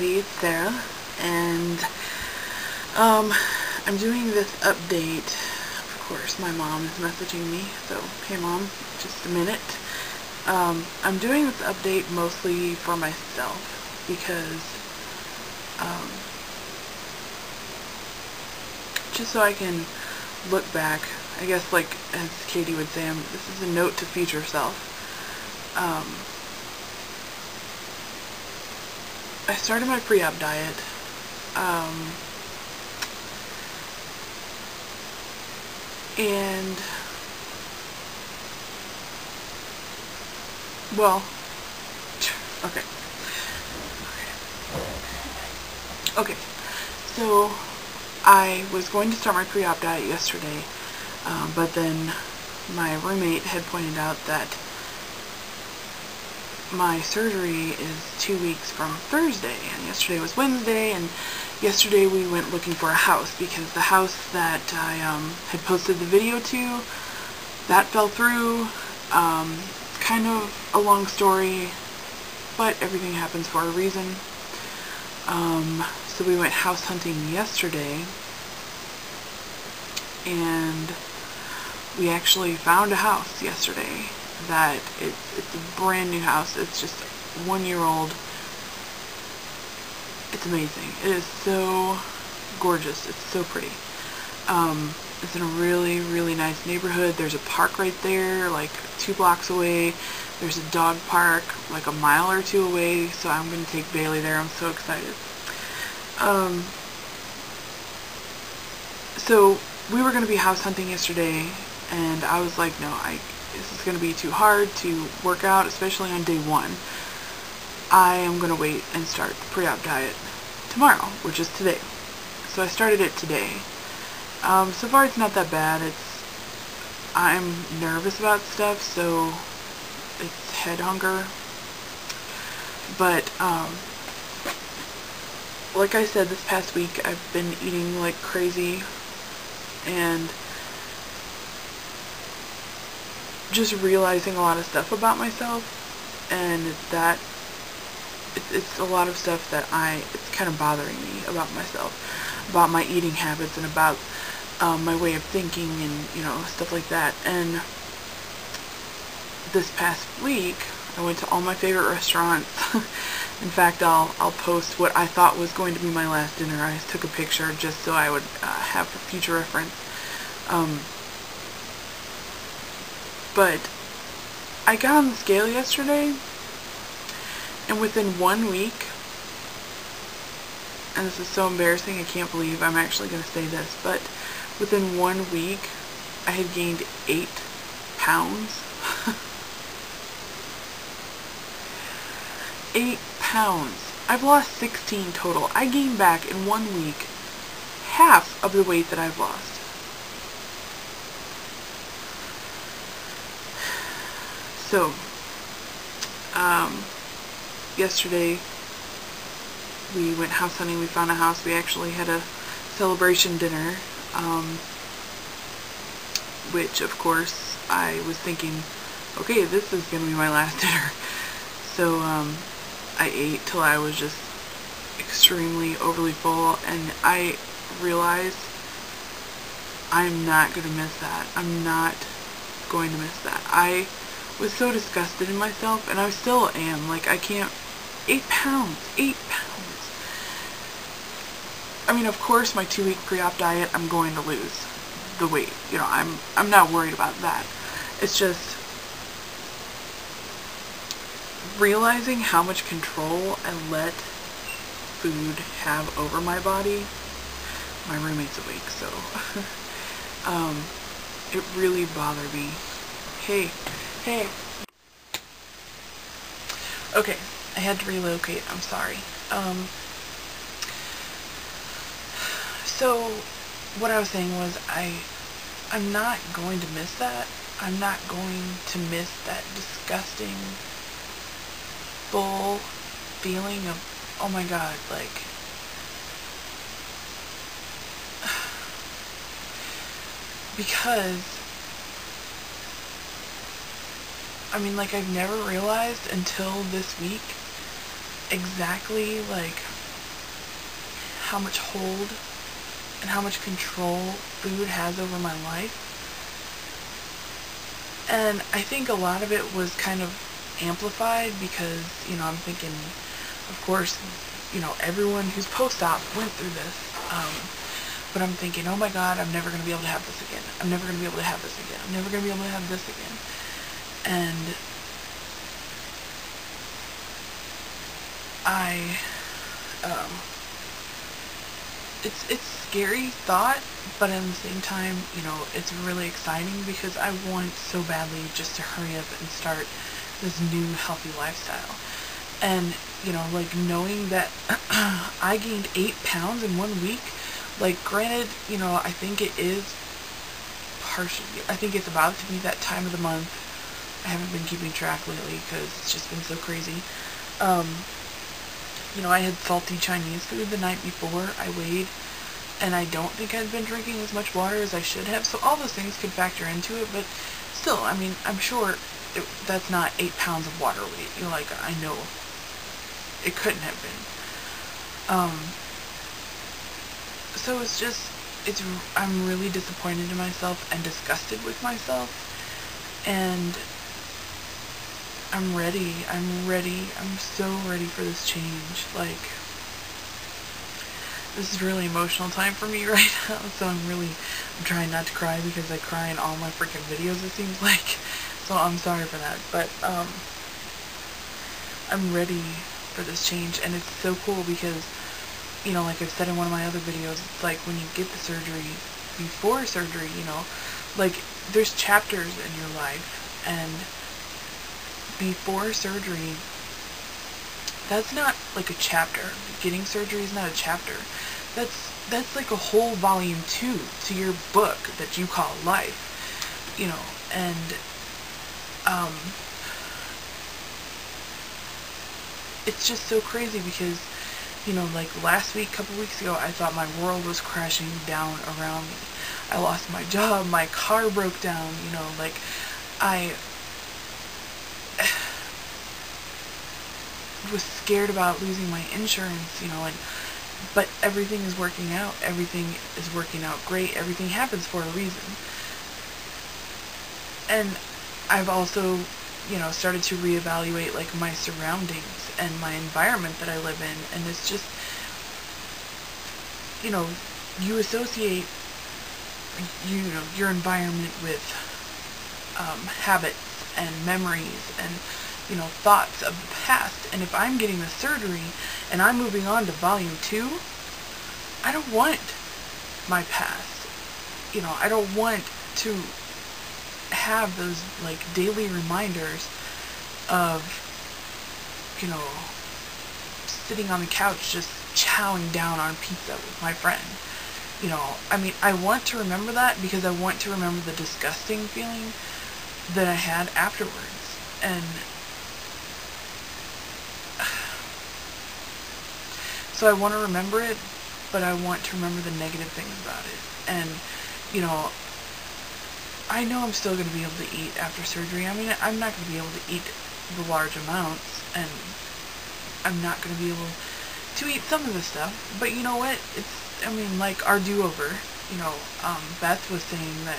everybody there, and I'm doing this update. Of course, my mom is messaging me, so hey mom, just a minute. I'm doing this update mostly for myself because just so I can look back, I guess, like as Katie would say, this is a note to future self. I started my pre-op diet. And well, okay. So I was going to start my pre-op diet yesterday, but then my roommate had pointed out that my surgery is 2 weeks from Thursday, and yesterday was Wednesday, and yesterday we went looking for a house because the house that I had posted the video to, that fell through. Kind of a long story, but everything happens for a reason. So we went house hunting yesterday, and we actually found a house yesterday. That it's a brand new house. It's just 1 year old. It's amazing. It is so gorgeous. It's so pretty. It's in a really, really nice neighborhood. There's a park right there, like 2 blocks away. There's a dog park like a mile or two away. So I'm going to take Bailey there. I'm so excited. So we were going to be house hunting yesterday, and I was like, no, this is going to be too hard to work out, especially on day one. I am going to wait and start the pre-op diet tomorrow, which is today. So I started it today. So far it's not that bad. I'm nervous about stuff, so it's head hunger. But like I said, this past week I've been eating like crazy and just realizing a lot of stuff about myself, and that it's a lot of stuff that it's kind of bothering me about myself, about my eating habits, and about my way of thinking, and you know, stuff like that. And this past week I went to all my favorite restaurants. In fact, I'll post what I thought was going to be my last dinner. I took a picture just so I would have for future reference. But I got on the scale yesterday, and within 1 week, and this is so embarrassing, I can't believe I'm actually going to say this, but within 1 week, I had gained 8 pounds. 8 pounds. I've lost 16 total. I gained back in 1 week half of the weight that I've lost. So, yesterday we went house hunting, we found a house, we actually had a celebration dinner, which of course I was thinking, okay, this is going to be my last dinner. So, I ate till I was just extremely overly full, and I realized I'm not going to miss that. I'm not going to miss that. I was so disgusted in myself, and I still am. Like, I can't. 8 pounds. I mean, of course, my 2 week pre-op diet, I'm going to lose the weight. You know, I'm not worried about that. It's just realizing how much control I let food have over my body. My roommate's awake, so it really bothered me. Hey. Okay, I had to relocate. I'm sorry. So what I was saying was I'm not going to miss that. I'm not going to miss that disgusting full feeling of, oh my god, like because I mean, like, I've never realized until this week exactly, like, how much hold and how much control food has over my life. And I think a lot of it was kind of amplified because, you know, I'm thinking, of course, you know, everyone who's post-op went through this. But I'm thinking, oh my God, I'm never going to be able to have this again. I'm never going to be able to have this again. I'm never going to be able to have this again. And I, it's scary thought, but at the same time, you know, it's really exciting because I want so badly just to hurry up and start this new healthy lifestyle. And, you know, like knowing that I gained 8 pounds in 1 week, like granted, you know, I think it is partially, I think it's about to be that time of the month. I haven't been keeping track lately because it's just been so crazy. You know, I had salty Chinese food the night before I weighed, and I don't think I'd been drinking as much water as I should have, so all those things could factor into it, but still, I mean, I'm sure it, that's not 8 pounds of water weight. You're like, I know it couldn't have been. So it's just, I'm really disappointed in myself and disgusted with myself, and I'm so ready for this change. Like, this is really emotional time for me right now, so I'm trying not to cry because I cry in all my freaking videos, it seems like, so I'm sorry for that, but, I'm ready for this change, and it's so cool because, you know, like I've said in one of my other videos, it's like when you get the surgery, before surgery, you know, like, there's chapters in your life, and before surgery, that's not like a chapter. Getting surgery is not a chapter. That's like a whole volume 2 to your book that you call life, you know. And it's just so crazy because, you know, like last week, a couple weeks ago, I thought my world was crashing down around me. I lost my job. My car broke down. You know, like I was scared about losing my insurance, you know, and but everything is working out. Everything is working out great. Everything happens for a reason. And I've also, you know, started to reevaluate like my surroundings and my environment that I live in, and it's just, you know, you associate, you know, your environment with habits and memories and, you know, thoughts of the past. And if I'm getting the surgery and I'm moving on to volume 2, I don't want my past. You know, I don't want to have those, like, daily reminders of, you know, sitting on the couch just chowing down on pizza with my friend. You know, I mean, I want to remember that because I want to remember the disgusting feeling that I had afterwards. And so I want to remember it, but I want to remember the negative things about it. And, you know I'm still going to be able to eat after surgery. I mean, I'm not going to be able to eat the large amounts, and I'm not going to be able to eat some of the stuff. But you know what? It's, I mean, like our do-over, you know, Beth was saying that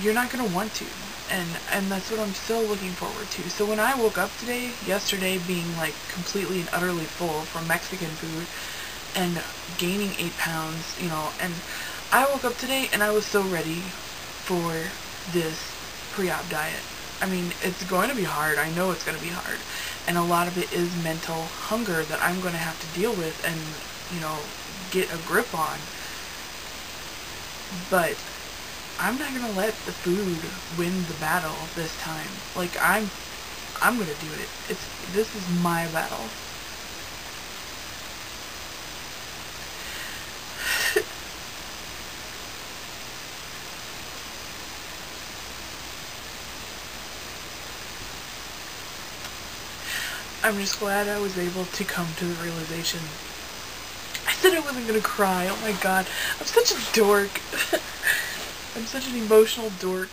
you're not going to want to. And that's what I'm still looking forward to. So when I woke up today, yesterday being like completely and utterly full from Mexican food and gaining 8 pounds, you know, and I woke up today and I was so ready for this pre-op diet. I mean, it's going to be hard. I know it's going to be hard. And a lot of it is mental hunger that I'm going to have to deal with and, you know, get a grip on. But I'm not going to let the food win the battle this time. Like, I'm going to do it. This is my battle. I'm just glad I was able to come to the realization. I said I wasn't going to cry. Oh my God. I'm such a dork. I'm such an emotional dork.